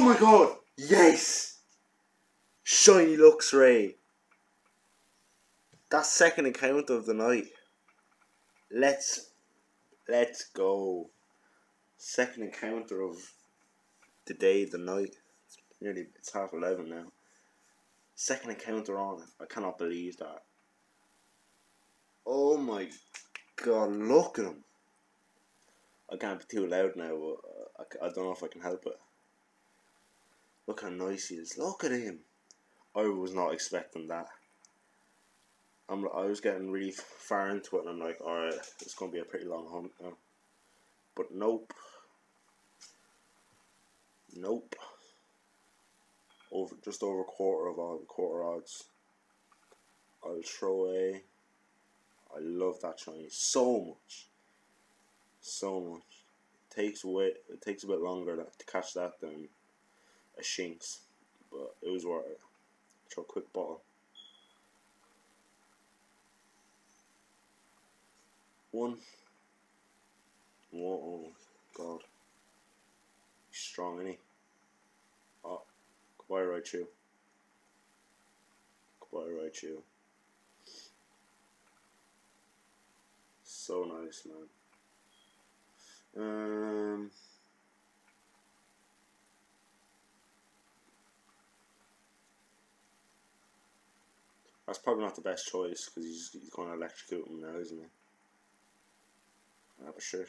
Oh my god! Yes! Shiny Luxray! That's second encounter of the night. Let's go. Second encounter of the day, the night. It's half 11 now. Second encounter on it. I cannot believe that. Oh my god, look at him. I can't be too loud now, but I don't know if I can help it. Look how nice he is. Look at him. I was not expecting that. I was getting really far into it and I'm like, alright, it's going to be a pretty long hunt now. But nope. Nope. Just over a quarter of all the quarter odds. I'll throw away. I love that shiny so much. So much. It takes a bit longer to catch that than a Shinx. But it was worth it. Throw a quick bottle. One. Whoa, oh god. He's strong, isn't he? Oh, goodbye Raichu. Goodbye Raichu. So nice, man. That's probably not the best choice because he's going to electrocute him now, isn't he? I'm sure.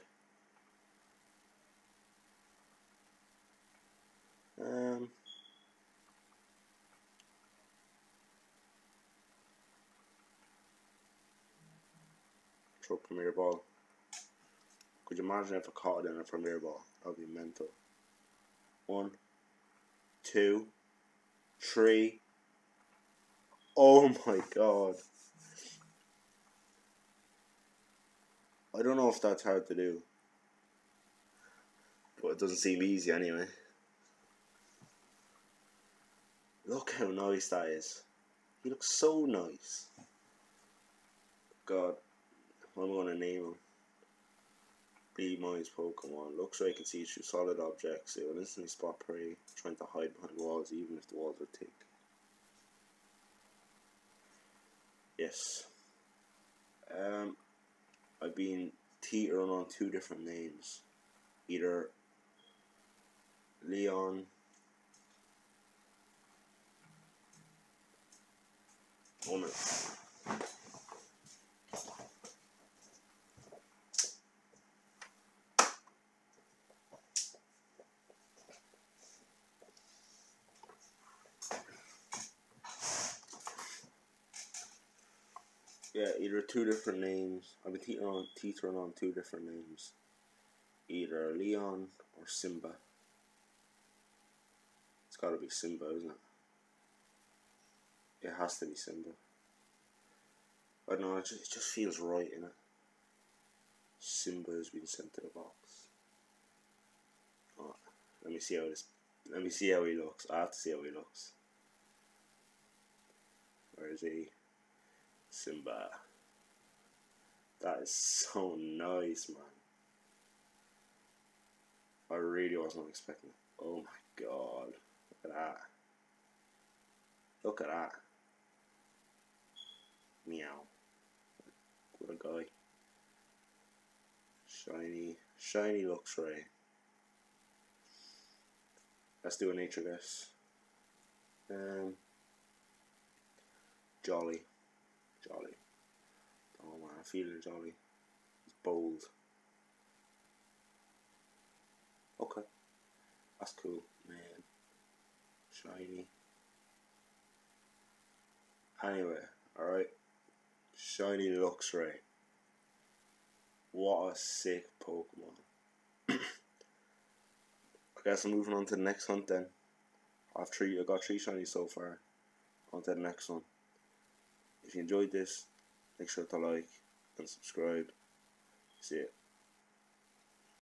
Throw a premier ball. Could you imagine if I caught it in a premier ball? That would be mental. 1, 2, 3. Oh my god. I don't know if that's hard to do, but it doesn't seem easy anyway. Look how nice that is. He looks so nice. God, what am I going to name him? Be mine's Pokemon. Luxray can see through solid objects. It will instantly spot prey trying to hide behind walls, even if the walls are thick. Yes. I've been teetering on two different names, either Leon or I've been teetering on two different names. Either Leon or Simba. It's gotta be Simba, isn't it? It has to be Simba. I don't know, it just feels right, innit? Simba has been sent to the box. Alright, let me see how he looks. I have to see how he looks. Where is he? Simba. That is so nice, man. I really was not expecting it. Oh my god. Look at that. Look at that. Meow. What a guy. Shiny. Shiny Luxray. Let's do a nature guess. Jolly. Jolly. Oh man, I'm feeling jolly. He's bold. Okay. That's cool, man. Shiny. Anyway, alright. Shiny Luxray. What a sick Pokemon. I guess I'm moving on to the next hunt then. I got 3 shinies so far. On to the next one. If you enjoyed this, make sure to like and subscribe. See ya.